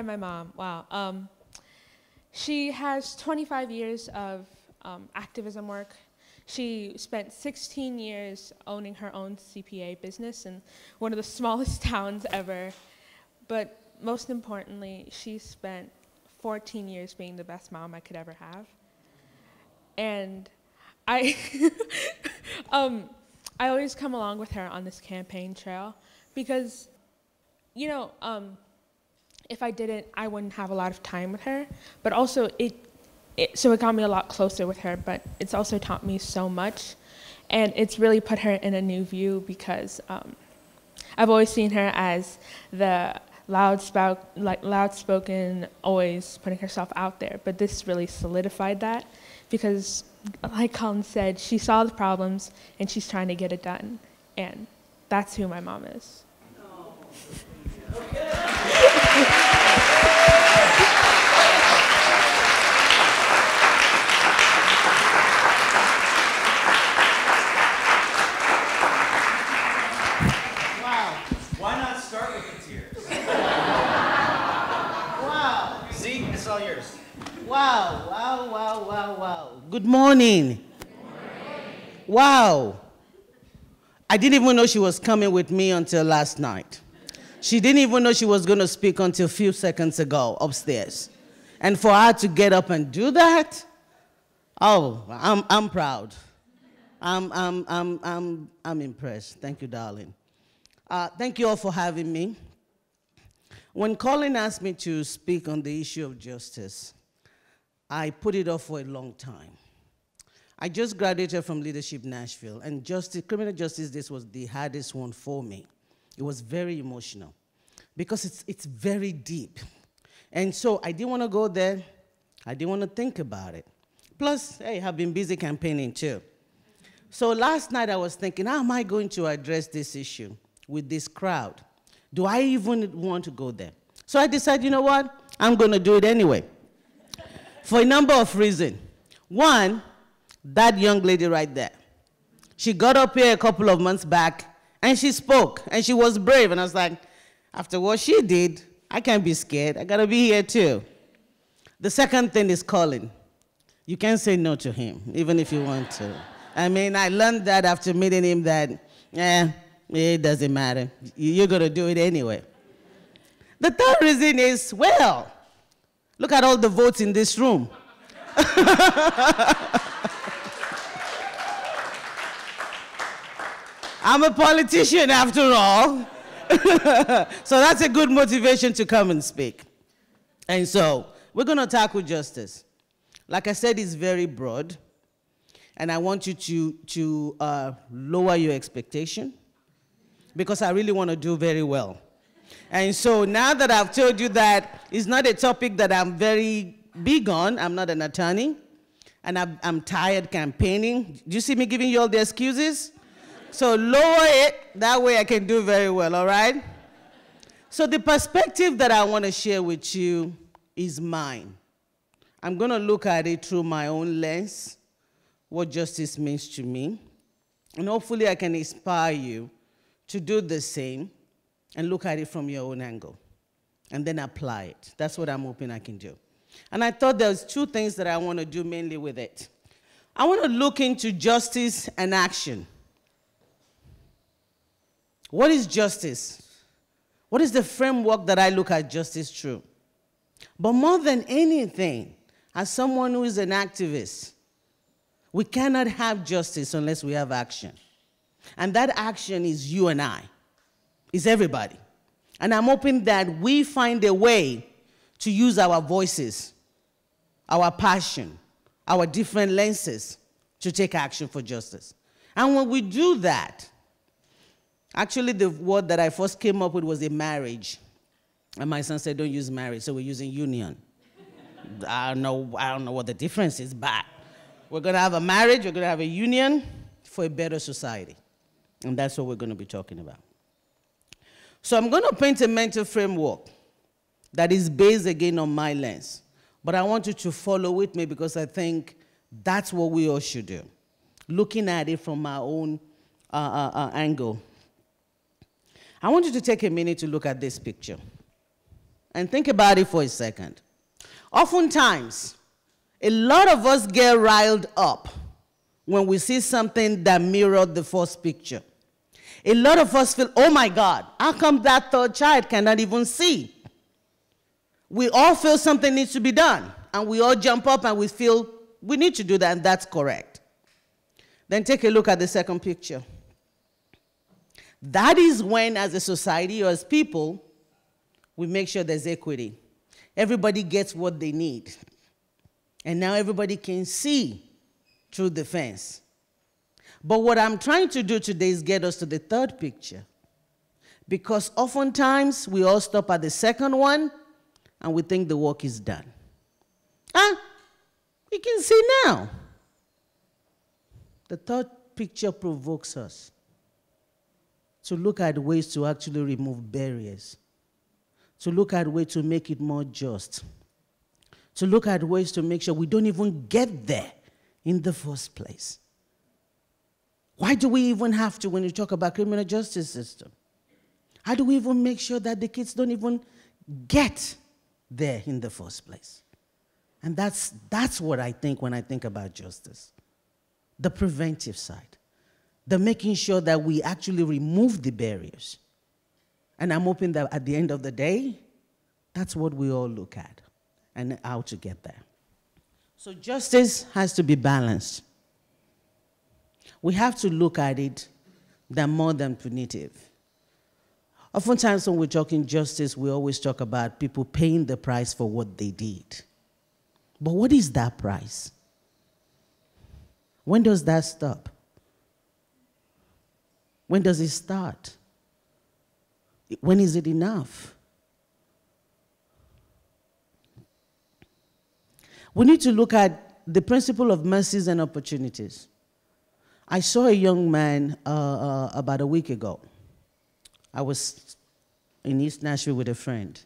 by my mom. Wow. She has 25 years of activism work. She spent 16 years owning her own CPA business in one of the smallest towns ever. But most importantly, she spent 14 years being the best mom I could ever have. And I, I always come along with her on this campaign trail because, you know, if I didn't, I wouldn't have a lot of time with her. But also, it got me a lot closer with her, but it's also taught me so much. And it's really put her in a new view because I've always seen her as the loud-spoken, always putting herself out there. But this really solidified that because, like Colin said, she saw the problems and she's trying to get it done. And that's who my mom is. Wow, wow, wow, wow, wow. Good morning. Good morning. Wow. I didn't even know she was coming with me until last night. She didn't even know she was going to speak until a few seconds ago upstairs. And for her to get up and do that, oh, I'm proud. I'm impressed. Thank you, darling. Thank you all for having me. When Colin asked me to speak on the issue of justice, I put it off for a long time. I just graduated from Leadership Nashville, and criminal justice this was the hardest one for me. It was very emotional because it's very deep. And so I didn't want to go there. I didn't want to think about it. Plus, hey, I've been busy campaigning too. So last night I was thinking, how am I going to address this issue with this crowd? Do I even want to go there? So I decided, you know what? I'm going to do it anyway. For a number of reasons. One, that young lady right there. She got up here a couple of months back, and she spoke, and she was brave. And I was like, after what she did, I can't be scared. I got to be here too. The second thing is Colin. You can't say no to him, even if you want to. I mean, I learned that after meeting him that, it doesn't matter. You're going to do it anyway. The third reason is, well, look at all the votes in this room. I'm a politician after all. So that's a good motivation to come and speak. And so we're going to tackle justice. Like I said, it's very broad. And I want you to lower your expectation because I really want to do very well. And so now that I've told you that it's not a topic that I'm very big on, I'm not an attorney, and I'm tired campaigning. Do you see me giving you all the excuses? So lower it, that way I can do very well, all right? So the perspective that I want to share with you is mine. I'm going to look at it through my own lens, what justice means to me, and hopefully I can inspire you to do the same and look at it from your own angle, and then apply it. That's what I'm hoping I can do. And I thought there's two things that I want to do mainly with it. I want to look into justice and action. What is justice? What is the framework that I look at justice through? But more than anything, as someone who is an activist, we cannot have justice unless we have action. And that action is you and I. It's everybody. And I'm hoping that we find a way to use our voices, our passion, our different lenses to take action for justice. And when we do that, actually the word that I first came up with was a marriage. And my son said, don't use marriage, so we're using union. I don't know what the difference is, but we're going to have a marriage, we're going to have a union for a better society. And that's what we're going to be talking about. So I'm going to paint a mental framework that is based, again, on my lens. But I want you to follow with me because I think that's what we all should do, looking at it from our own angle. I want you to take a minute to look at this picture. and think about it for a second. Oftentimes, a lot of us get riled up when we see something that mirrored the first picture. A lot of us feel, oh my God, how come that third child cannot even see? We all feel something needs to be done, and we all jump up and we feel we need to do that, and that's correct. Then take a look at the second picture. That is when, as a society or as people, we make sure there's equity. Everybody gets what they need. And now everybody can see through the fence. But what I'm trying to do today is get us to the third picture. Because oftentimes, we all stop at the second one, and we think the work is done. Ah, you can see now. The third picture provokes us to look at ways to actually remove barriers, to look at ways to make it more just, to look at ways to make sure we don't even get there in the first place. Why do we even have to, when you talk about criminal justice system? How do we even make sure that the kids don't even get there in the first place? And that's what I think when I think about justice. The preventive side. The making sure that we actually remove the barriers. And I'm hoping that at the end of the day, that's what we all look at and how to get there. So justice has to be balanced. We have to look at it that more than punitive. Oftentimes when we're talking justice, we always talk about people paying the price for what they did. But what is that price? When does that stop? When does it start? When is it enough? We need to look at the principle of mercies and opportunities. I saw a young man about a week ago. I was in East Nashville with a friend.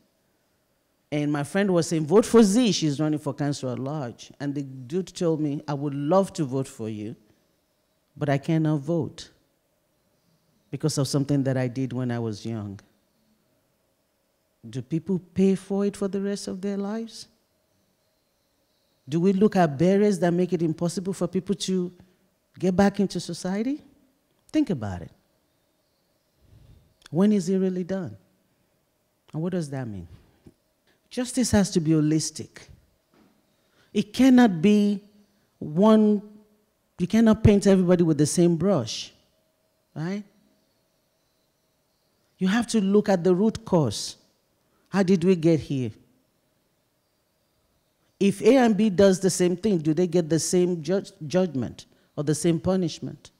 And my friend was saying, vote for Z. She's running for council at large. And the dude told me, I would love to vote for you, but I cannot vote because of something that I did when I was young. Do people pay for it for the rest of their lives? Do we look at barriers that make it impossible for people to get back into society? Think about it. When is it really done? And what does that mean? Justice has to be holistic. It cannot be one, you cannot paint everybody with the same brush, right? You have to look at the root cause. How did we get here? If A and B does the same thing, do they get the same judgment or the same punishment?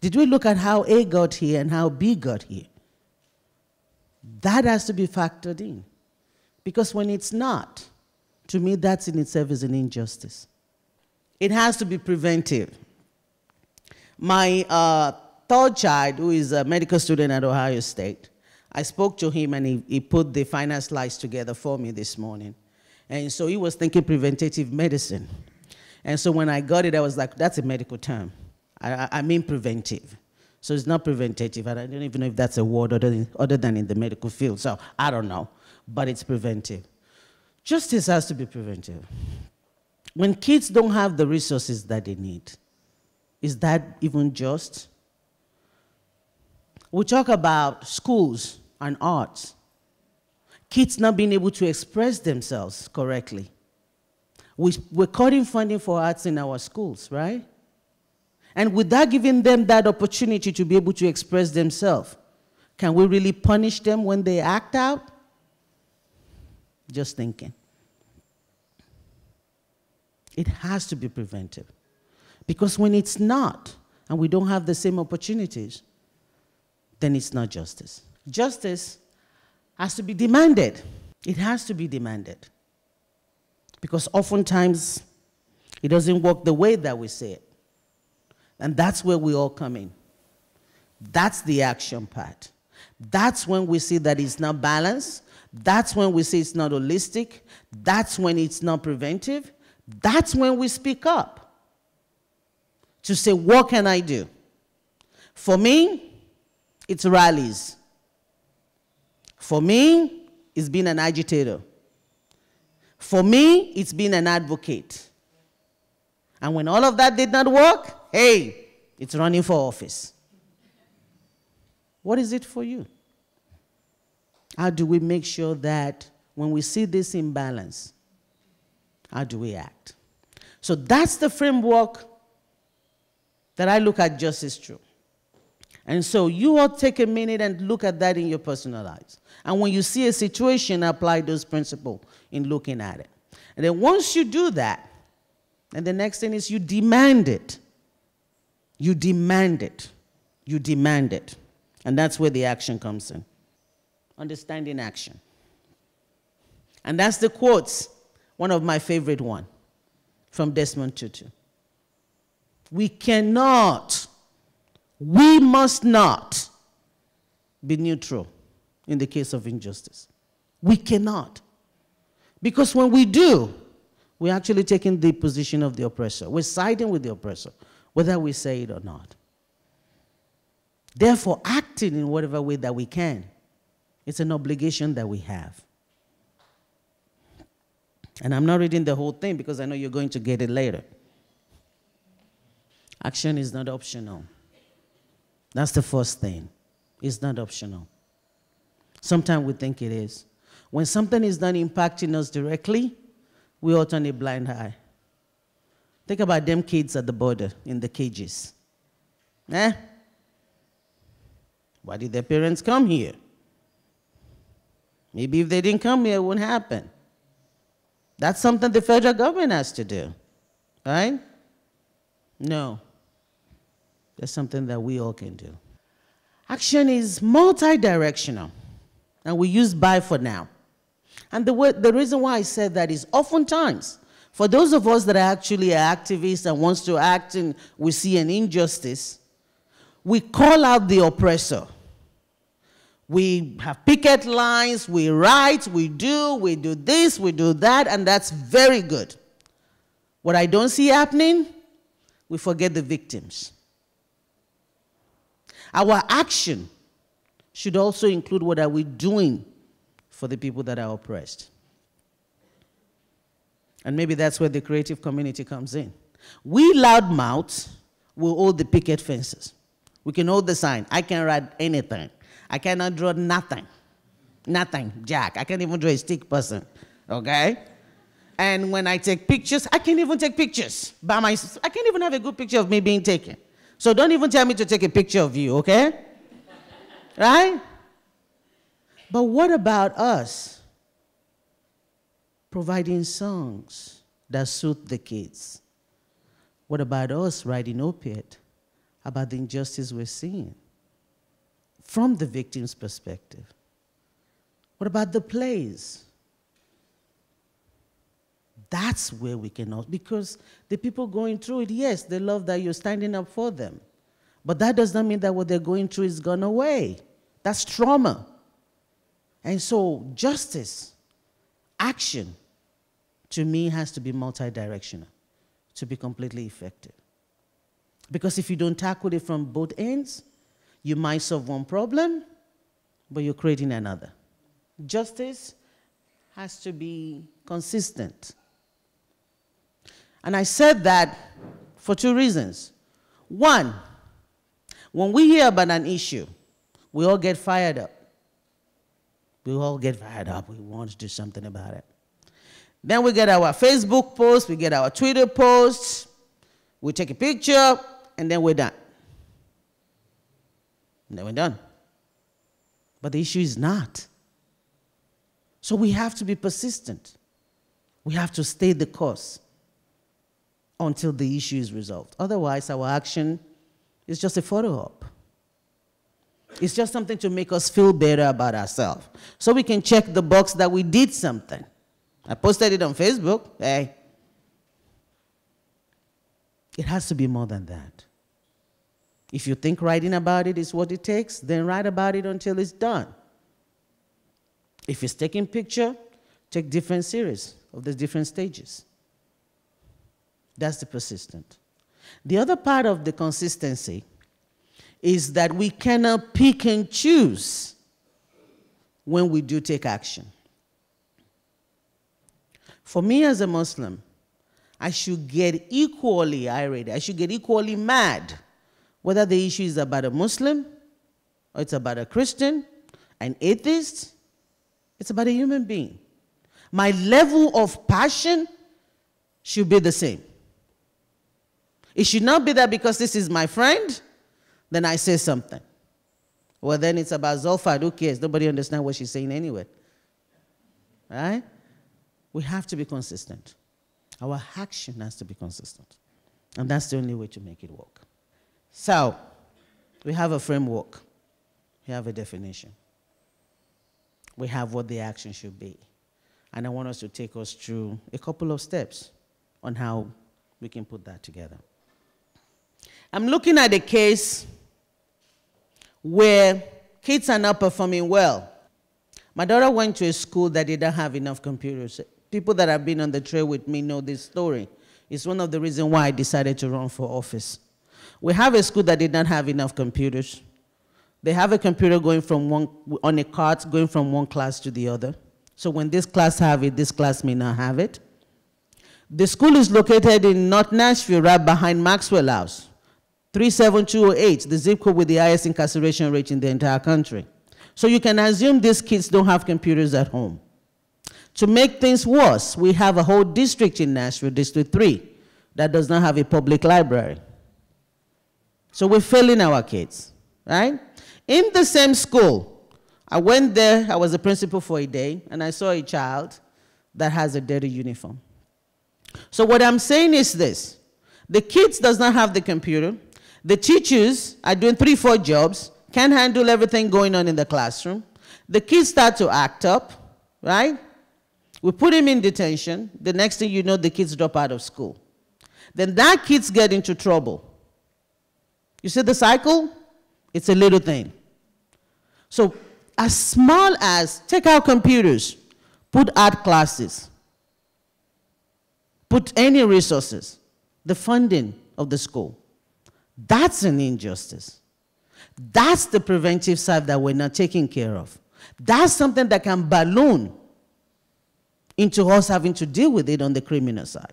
Did we look at how A got here and how B got here? That has to be factored in. Because when it's not, to me, that's in itself is an injustice. It has to be preventive. My third child, who is a medical student at Ohio State, I spoke to him and he put the final slides together for me this morning. And so he was thinking preventative medicine. And so when I got it, I was like, that's a medical term. I mean preventive. So it's not preventative. And I don't even know if that's a word other than in the medical field. So I don't know. But it's preventive. Justice has to be preventive. When kids don't have the resources that they need, is that even just? We talk about schools and arts. Kids not being able to express themselves correctly. We're cutting funding for arts in our schools, right? And without giving them that opportunity to be able to express themselves, can we really punish them when they act out? Just thinking. It has to be preventive. Because when it's not, and we don't have the same opportunities, then it's not justice. Justice has to be demanded. It has to be demanded. Because oftentimes, it doesn't work the way that we say it. And that's where we all come in. That's the action part. That's when we see that it's not balanced. That's when we say it's not holistic. That's when it's not preventive. That's when we speak up to say, what can I do? For me, it's rallies. For me, it's been an agitator. For me, it's been an advocate. And when all of that did not work, hey, it's running for office. What is it for you? How do we make sure that when we see this imbalance, how do we act? So that's the framework that I look at justice through. And so you all take a minute and look at that in your personal lives. And when you see a situation, apply those principles in looking at it. And then once you do that, and the next thing is you demand it. You demand it. You demand it. And that's where the action comes in. Understanding action. And that's the quotes, one of my favorite one, from Desmond Tutu. We cannot, we must not be neutral in the case of injustice. We cannot. Because when we do, we're actually taking the position of the oppressor. We're siding with the oppressor, whether we say it or not. Therefore, acting in whatever way that we can, it's an obligation that we have. And I'm not reading the whole thing because I know you're going to get it later. Action is not optional. That's the first thing. It's not optional. Sometimes we think it is. When something is not impacting us directly, we all turn a blind eye. Think about them kids at the border, in the cages. Eh? Why did their parents come here? Maybe if they didn't come here, it wouldn't happen. That's something the federal government has to do, right? No. That's something that we all can do. Action is multidirectional, and we use by for now. And the reason why I said that is oftentimes, for those of us that are actually activists and wants to act and we see an injustice, we call out the oppressor. We have picket lines, we write, we do this, we do that, and that's very good. What I don't see happening, we forget the victims. Our action should also include what are we doing for the people that are oppressed. And maybe that's where the creative community comes in. We loudmouths will hold the picket fences. We can hold the sign. I can write anything. I cannot draw nothing. Nothing, Jack. I can't even draw a stick person, okay? And when I take pictures, I can't even take pictures by myself. I can't even have a good picture of me being taken. So don't even tell me to take a picture of you, okay? Right? But what about us providing songs that suit the kids? What about us writing op-ed about the injustice we're seeing? From the victim's perspective. What about the plays? That's where we cannot, because the people going through it, yes, they love that you're standing up for them. But that does not mean that what they're going through is gone away. That's trauma. And so justice, action, to me has to be multidirectional to be completely effective. Because if you don't tackle it from both ends, you might solve one problem, but you're creating another. Justice has to be consistent. And I said that for two reasons. One, when we hear about an issue, we all get fired up. We all get fired up. We want to do something about it. Then we get our Facebook posts, we get our Twitter posts, we take a picture, and then we're done. And then we're done. But the issue is not. So we have to be persistent. We have to stay the course until the issue is resolved. Otherwise, our action is just a follow-up. It's just something to make us feel better about ourselves. So we can check the box that we did something. I posted it on Facebook. Hey. It has to be more than that. If you think writing about it is what it takes, then write about it until it's done. If it's taking picture, take different series of the different stages. That's the persistent. The other part of the consistency is that we cannot pick and choose when we do take action. For me as a Muslim, I should get equally irate. I should get equally mad, whether the issue is about a Muslim, or it's about a Christian, an atheist, it's about a human being. My level of passion should be the same. It should not be that because this is my friend, then I say something. Well, then it's about Zulfat. Who cares? Nobody understands what she's saying anyway. Right? We have to be consistent. Our action has to be consistent. And that's the only way to make it work. So, we have a framework. We have a definition. We have what the action should be. And I want us to take us through a couple of steps on how we can put that together. I'm looking at a case where kids are not performing well. My daughter went to a school that didn't have enough computers. People that have been on the trail with me know this story. It's one of the reasons why I decided to run for office. We have a school that did not have enough computers. They have a computer going from one, on a cart, going from one class to the other. So when this class have it, this class may not have it. The school is located in North Nashville, right behind Maxwell House, 37208, the zip code with the highest incarceration rate in the entire country. So you can assume these kids don't have computers at home. To make things worse, we have a whole district in Nashville, District 3, that does not have a public library. So we're failing our kids, right? In the same school, I went there, I was a principal for a day, and I saw a child that has a dirty uniform. So what I'm saying is this, the kids does not have the computer, the teachers are doing 3-4 jobs, can't handle everything going on in the classroom. The kids start to act up, right? We put him in detention. The next thing you know, the kids drop out of school. Then that kids get into trouble. You see the cycle? It's a little thing. So as small as take out computers, put art classes, put any resources, the funding of the school. That's an injustice. That's the preventive side that we're not taking care of. That's something that can balloon into us having to deal with it on the criminal side.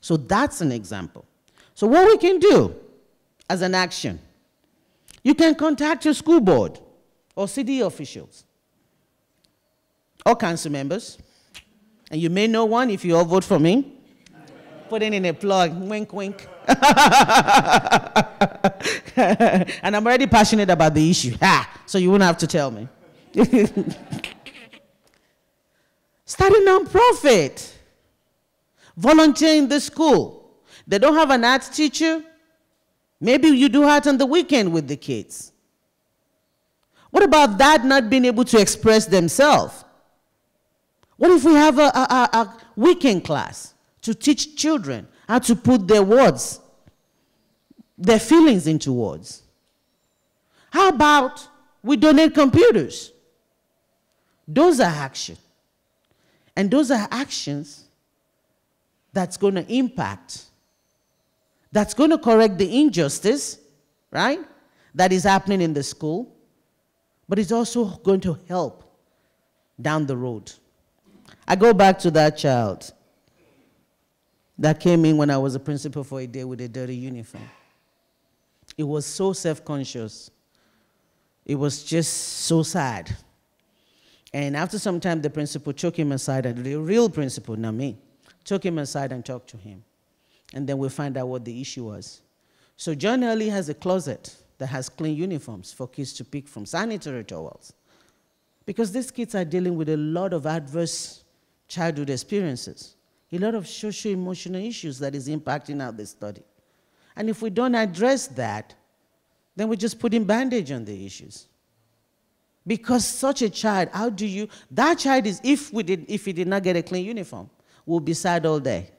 So that's an example. So what we can do as an action, you can contact your school board or city officials or council members, and you may know one if you all vote for me. Putting in a plug, wink, wink. And I'm already passionate about the issue, so you won't have to tell me. Start a non-profit. Volunteer in the school. They don't have an arts teacher. Maybe you do art on the weekend with the kids. What about that not being able to express themselves? What if we have a weekend class to teach children how to put their words, their feelings into words? How about we donate computers? Those are actions. And those are actions that's going to impact, that's going to correct the injustice, right, that is happening in the school, but it's also going to help down the road. I go back to that child that came in when I was a principal for a day with a dirty uniform. It was so self-conscious. It was just so sad. And after some time, the principal took him aside, and the real principal, not me, took him aside and talked to him. And then we find out what the issue was. So Johnnie Ali has a closet that has clean uniforms for kids to pick from, sanitary towels. Because these kids are dealing with a lot of adverse childhood experiences, a lot of socio-emotional issues that is impacting how they study. And if we don't address that, then we're just putting bandage on the issues. Because such a child, how do you, that child is, if he did not get a clean uniform, will be sad all day.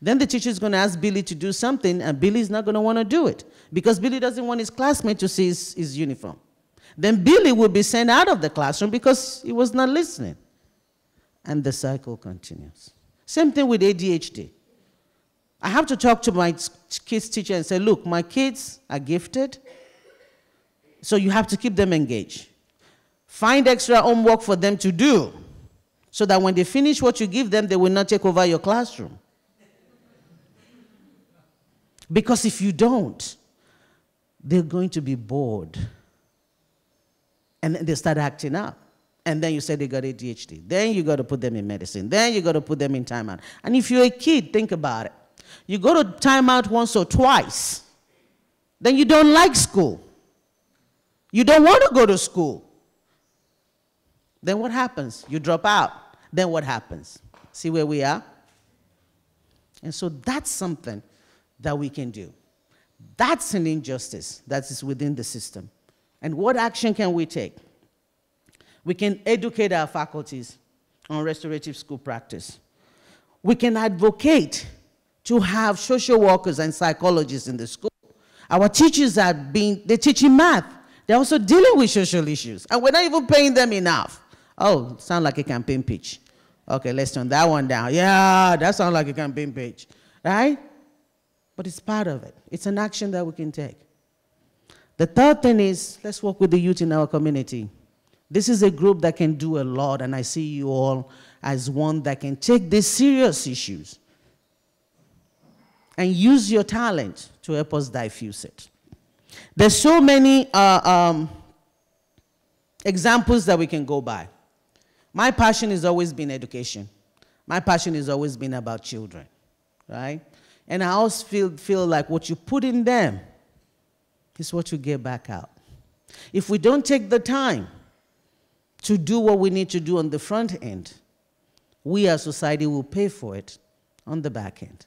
Then the teacher is going to ask Billy to do something, and Billy's not going to want to do it, because Billy doesn't want his classmate to see his uniform. Then Billy will be sent out of the classroom because he was not listening. And the cycle continues. Same thing with ADHD. I have to talk to my kids' teacher and say, look, my kids are gifted, so you have to keep them engaged. Find extra homework for them to do. so that when they finish what you give them, they will not take over your classroom. Because if you don't, they're going to be bored. And then they start acting up. And then you say they got ADHD. Then you got to put them in medicine. Then you got to put them in timeout. And if you're a kid, think about it. You go to timeout once or twice. Then you don't like school. You don't want to go to school. Then what happens? You drop out. Then what happens? See where we are? And so that's something that we can do. That's an injustice that is within the system. And what action can we take? We can educate our faculties on restorative school practice. We can advocate to have social workers and psychologists in the school. Our teachers are they're teaching math. They're also dealing with social issues. And we're not even paying them enough. Oh, sound like a campaign pitch. Okay, let's turn that one down. Yeah, that sounds like a campaign pitch, right? But it's part of it. It's an action that we can take. The third thing is, let's work with the youth in our community. This is a group that can do a lot, and I see you all as one that can take these serious issues and use your talent to help us diffuse it. There's so many examples that we can go by. My passion has always been education. My passion has always been about children, right? And I always feel like what you put in them is what you get back out. If we don't take the time to do what we need to do on the front end, we as society will pay for it on the back end.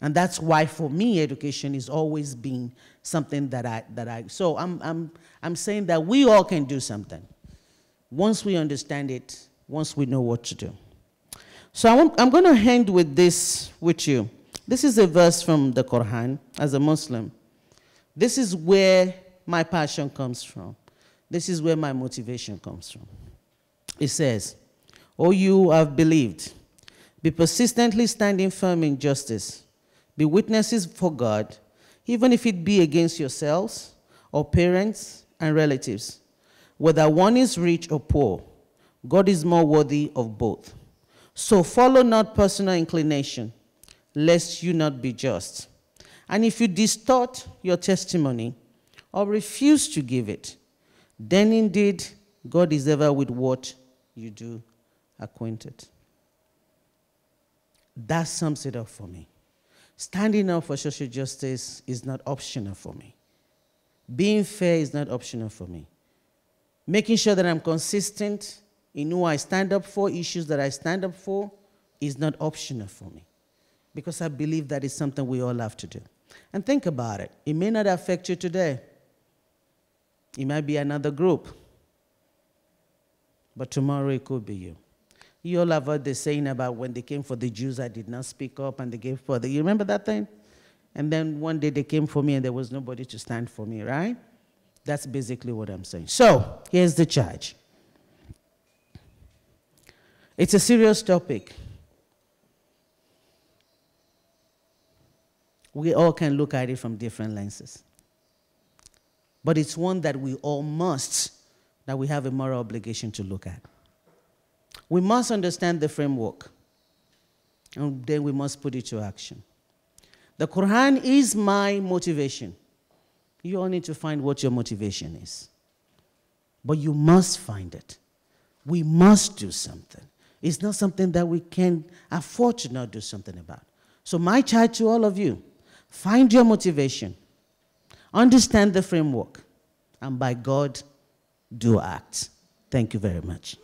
And that's why, for me, education has always been something that I'm saying that we all can do something once we understand it, once we know what to do. So I'm going to end with this with you. This is a verse from the Quran as a Muslim. This is where my passion comes from. This is where my motivation comes from. It says, "O you who have believed, be persistently standing firm in justice. Be witnesses for God, even if it be against yourselves or parents and relatives. Whether one is rich or poor, God is more worthy of both. So follow not personal inclination, lest you not be just. And if you distort your testimony or refuse to give it, then indeed God is ever with what you do acquainted." That sums it up for me. Standing up for social justice is not optional for me. Being fair is not optional for me. Making sure that I'm consistent in who I stand up for, issues that I stand up for, is not optional for me. Because I believe that is something we all have to do. And think about it. It may not affect you today. It might be another group. But tomorrow it could be you. You all have heard the saying about when they came for the Jews, I did not speak up, and they gave for the, you remember that thing? And then one day they came for me and there was nobody to stand for me, right? That's basically what I'm saying. So here's the charge. It's a serious topic. We all can look at it from different lenses. But it's one that we all must, that we have a moral obligation to look at. We must understand the framework, and then we must put it to action. The Quran is my motivation. You all need to find what your motivation is. But you must find it. We must do something. It's not something that we can afford to not do something about. So my charge to all of you, find your motivation, understand the framework, and by God, do act. Thank you very much.